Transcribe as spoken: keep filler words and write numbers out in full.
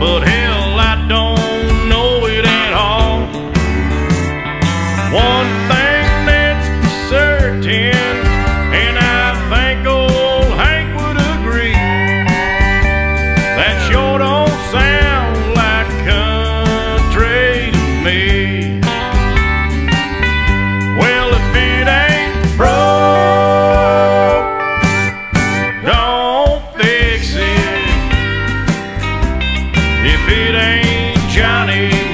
but hell, I don't know it at all. One thing that's for certain, and I think old Hank would agree, that sure don't sound like country to me. Well, if it ain't broke, don't fix it. If it ain't Johnny